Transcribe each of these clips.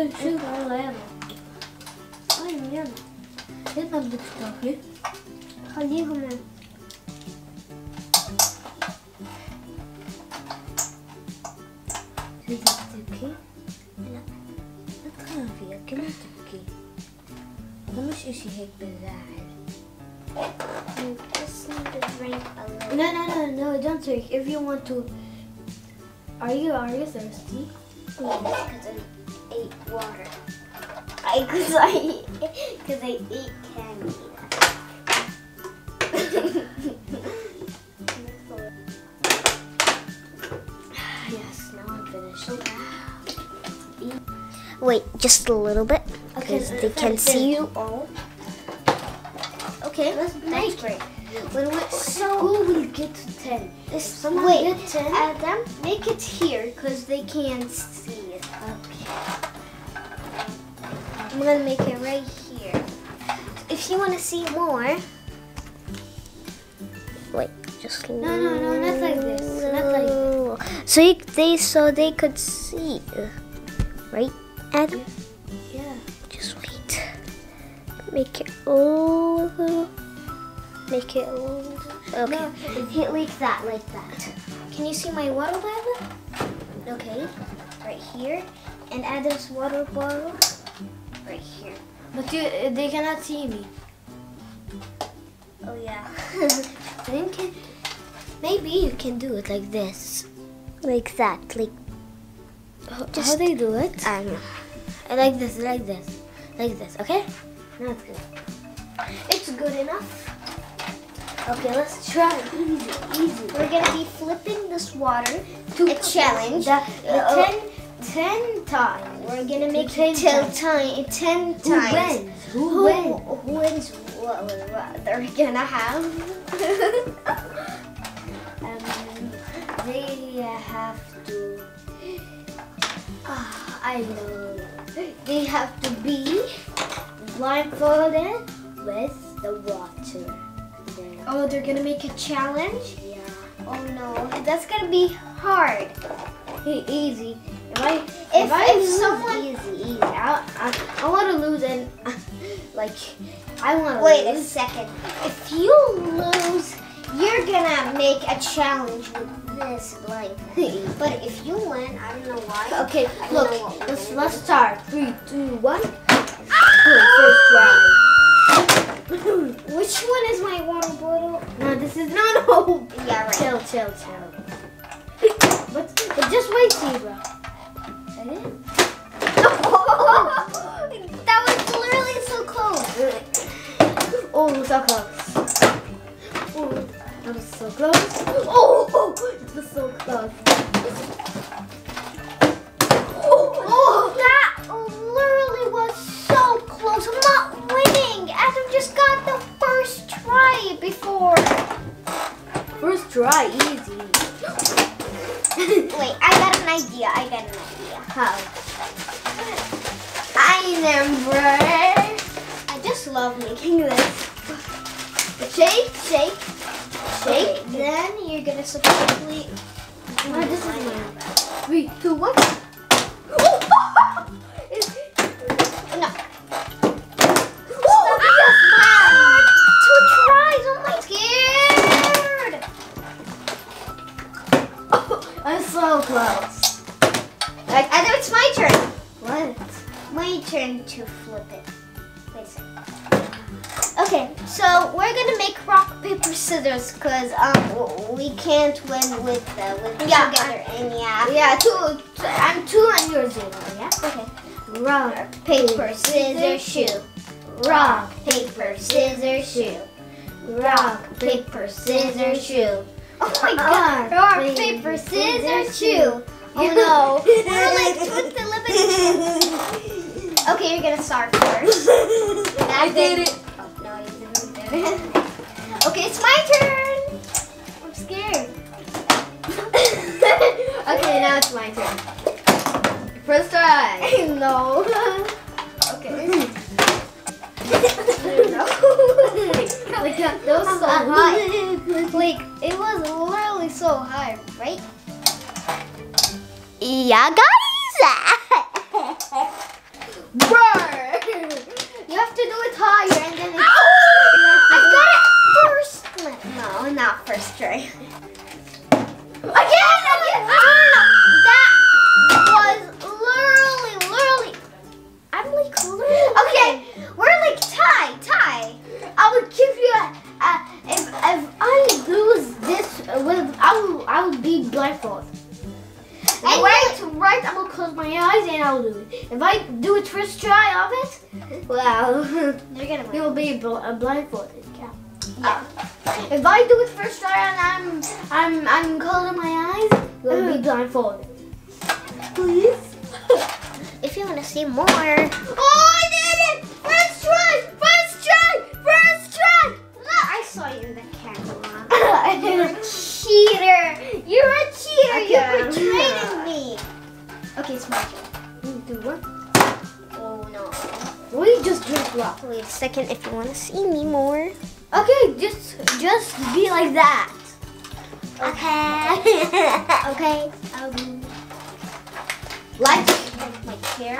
Чего лена? Ой, лена. Это дочка. Ходи ко мне. Видите, لا ادخل فيها كمان تبكي ومش اشي هيك بزعل. Just need to drink a little. No, don't drink. If you want to. Are you thirsty? Yes, because I ate water. Because I ate candy. Yes, now I'm finished. Wait, just a little bit, because okay, they can see you all. Okay, that's great. When we school, we'll get to 10. If someone gets 10, Adam, make it here, because they can't see it. Okay. I'm going to make it right here. If you want to see more... Wait, just... No, not like this. So they could see. Right, Adam? Yeah. Just wait. Make it a little. Okay. No, like that. Can you see my water bottle? Okay. Right here. And Adam's water bottle. Right here. But they cannot see me. Oh yeah. Maybe you can do it like this. Like that. Like. How do they do it? I don't know. Like this. Okay. No, it's good. It's good enough. Okay, let's try it. Easy. We're gonna be flipping this water to a challenge. 10 times. We're gonna make it ten times. Who wins? Who wins? What they're gonna have? They have to. I know. They have to be blindfolded with the water. Oh, they're gonna make a challenge? Yeah. Oh no, that's gonna be hard. Easy. If someone, easy. I want to lose and I want to. Wait a second. If you lose, you're gonna make a challenge with this blindfold. But if you win, I don't know why. Okay, look. Let's start. 3, 2, 1. First round. Which one is my water bottle? No, this is no. Yeah, right. Chill. But just wait, Zebra. That was literally so close. Oh, so close. Oh, that was so close. Oh, it was so close. Oh, that literally was so close. I'm not winning. Adam just got the first try before. First try, easy. Wait, I got an idea. How? I just love making this. Shake. Okay. Then you're gonna supposedly. Oh, this is mine. 3, 2, 1. No. Stop. 2 tries. Oh my god. Oh, I'm so close. I know it's my turn. What? My turn to flip it. Wait a second. Okay, so we're gonna make rock paper scissors because we can't win with together and yeah. I'm 2 and you're 0. Yeah. Okay. Rock paper scissors shoot. Rock paper scissors shoot. Rock paper scissors shoot. Oh my god! Rock paper scissors shoot. Oh no! We're like twins to liberty. Okay, you're gonna start first. I did it. Okay, it's my turn. I'm scared. Okay, now it's my turn. First try. No. Okay. No. Like that was so high. Like it was literally so high, right? Yeah, guys. higher and then I got it first. No, not first try. Again! That was literally. I'm like literally. Okay, we're like tie. I would give you a if I lose this, I will be blindfolded. And right, I'm gonna close my eyes and I'll do it. If I do it first try of it, well, you will be blindfolded. Yeah. If I do it first try and I'm closing my eyes, you'll be blindfolded. Please. If you wanna see more. Oh, I did it! First try! Look, I saw you in the camera. You're a cheater. You're betraying me. Okay, it's my turn. Do what? Oh no. We just drink block. Wait a second if you want to see me more. Okay, just be like that. Okay. Like my hair.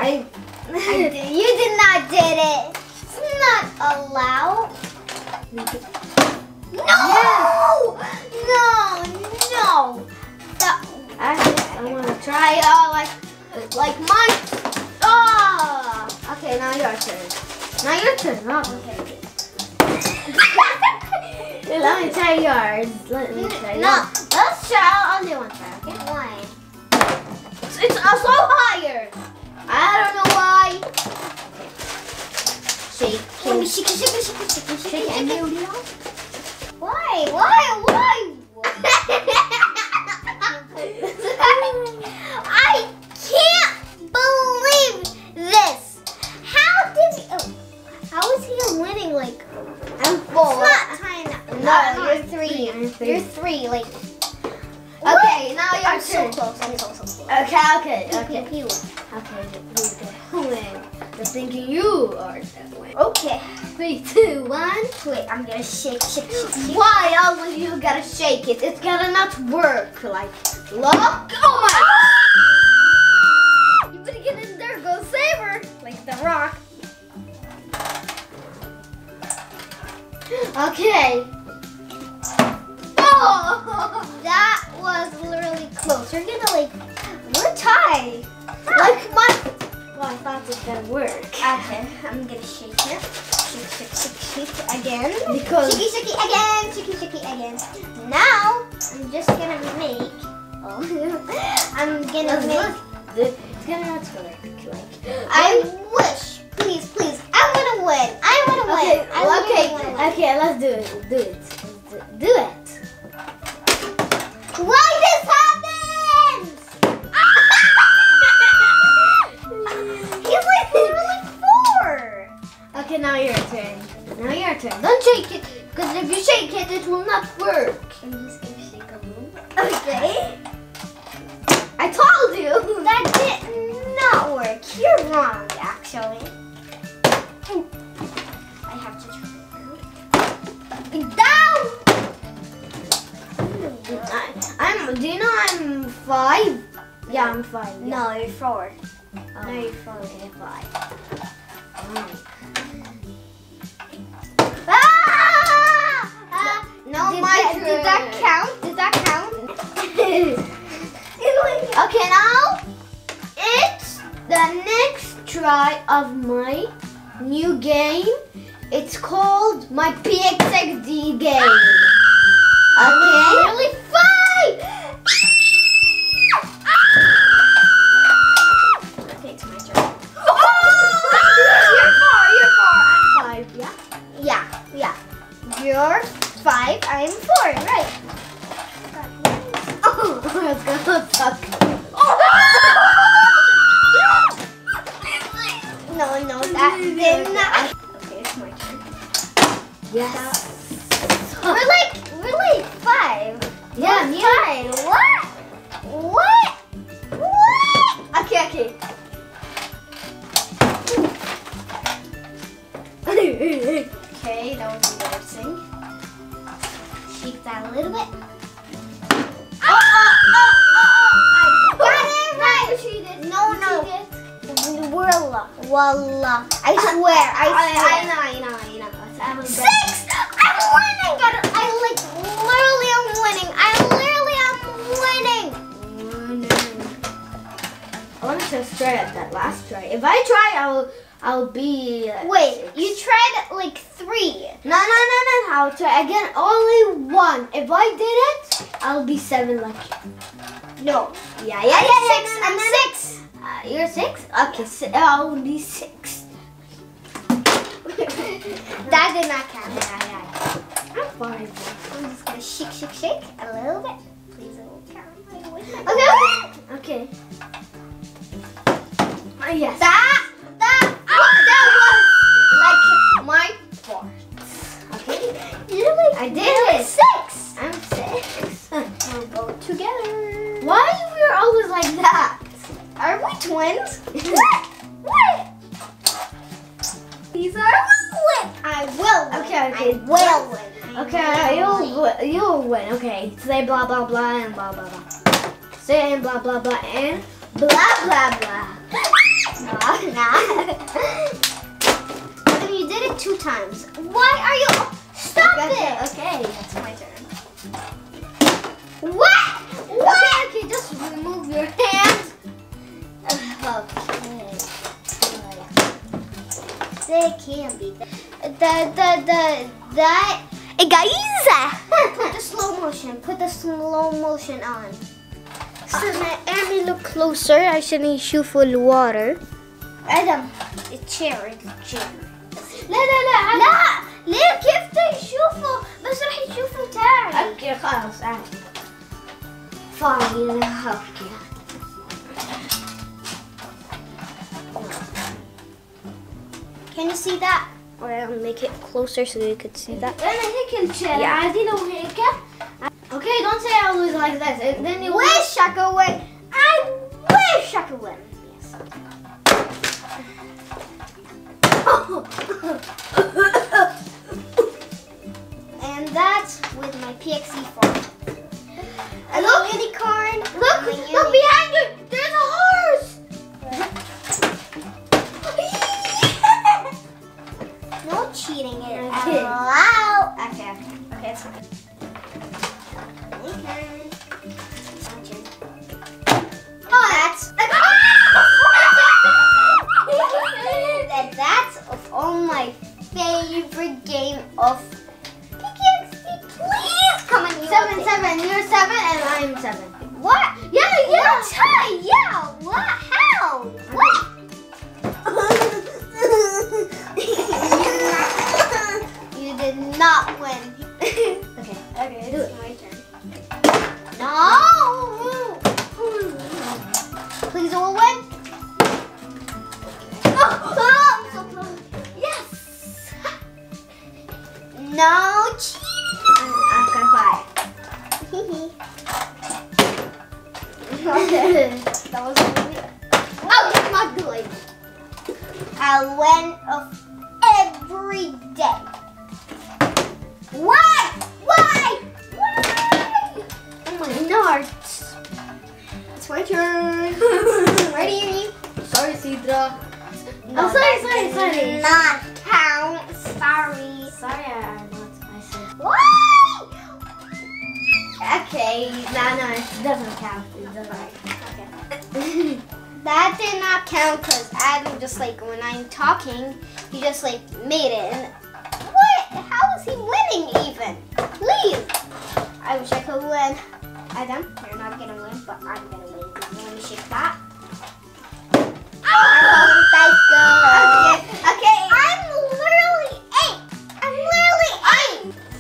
You did not did it. It's not allowed. No! Yes. No! I want to try it like mine. Oh! Okay, now your turn. Rob. Okay. Let me try yours. Yours. Let's try only one try. Okay. Why? It's also higher. I don't know why. Shake it. Why? I can't believe this. How is he winning? Like, I'm full. It's not time. No, you're three. Like, okay, now you're so close. I'm so close. Okay. He won. Okay, I'm thinking you are that way. Okay, 3, 2, 1. Wait, I'm gonna shake. Why all of you gotta shake it? It's gonna not work. Like, look. Oh my! You better get in there. Go save her. Like the rock. Okay. Oh, that was literally close. We're tied. Like my. Well, I thought it was gonna work. Okay, I'm gonna shake it. Shake again. Because shake again. Now I'm just gonna make. I'm gonna make. It's gonna not work. Like, I wish. Please. I wanna win. Okay. Let's do it. Why this happened? Okay, now your turn. Don't shake it, because if you shake it, it will not work. I'm just gonna shake a little. Okay. I told you that did not work. You're wrong, actually. I have to try it out. Do you know I'm 5? Yeah, I'm 5. Yeah. No, you're 4. No, you're 4. Okay, 5. Oh. Did that count? Okay, now it's the next try of my new game. It's called my PXXD game. Okay. Really fun! Okay, it's my turn. Oh! You're 4, I'm 5. Yeah. You're 5, I'm 4, right? Oh, it's gonna suck. No, that did not. Okay, it's my turn. Yes. We're like 5. Yeah, me 5. What? Okay, that was embarrassing. Shake that a little bit. I got it right. No. Gorilla. Wallah. I swear. I know. I was six. I'm winning. I literally am winning. I want to try straight at that last try. If I try, I'll be. Wait, six. You tried like three. No. I'll try again. Only one. If I did it, I'll be seven lucky. No. Yeah. I'm six. You're six? Okay, so I'll be six. That did not count. Yeah. I'm fine. I'm just gonna shake a little bit. Please, it will count. Okay. Yes. That was like my part. Okay. I did it. Six. I'm six. We'll go together. Why are we always like that? Are we twins? What? These are win. I will win. Okay. I will win. Okay, you'll win. Okay, say blah blah blah and blah blah blah. Say blah blah blah and blah blah blah. Nah. You did it two times. Why are you? Stop it. Okay, that's my turn. What? Okay, just remove your hands. Okay. They can't be that. Hey guys! Put the slow motion on. So my army look closer. I shouldn't shoot full water. Adam, it's cherry. لا ليه كيف تشوفه بس راح يشوفه تاني. اوكي خلاص عادي. فاين اوكي. Can you see that? Or I'll make it closer so you could see that. Yeah, I didn't make it. Okay, don't say I lose like this. And then you wish I could win. I wish I could win. Yes. And that's with my PXE form. Look, unicorn. Look behind you. There's a horse. No cheating it at all. Okay, it's fine. Okay. Oh, that's of all my favorite game of PXE. Please come on, you. Seven. You're seven, and I'm seven. What? Yeah, you're tied. Yeah. What? How? What? Not win. Okay, do it. It's my turn. No! Please don't win. Okay. Oh, I'm so close. Yes! No cheating! I'm gonna cry. That was really. Oh, it's not good. I win of every day. Why? Oh my nards. It's my turn. Ready? Sorry, Sidra. Sorry. Not count. Sorry, I'm not myself. Why? Okay. No, it doesn't count. It doesn't count. Okay. That did not count because Adam just like when I'm talking, he just like made it. And how is he winning even? Please! I wish I could win. Adam, you're not gonna win, but I'm gonna win. Let me shake that. Oh! Okay. I'm literally eight.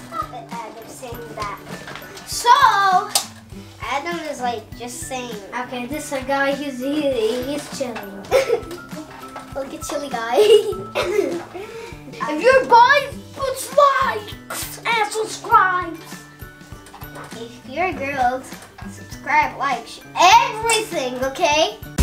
Stop it, Adam, saying that. So, Adam is like just saying. Okay, this guy, he's chilling. Look at chilly guy. If you're boys, put likes and subscribes. If you're girls, subscribe, like, everything, okay?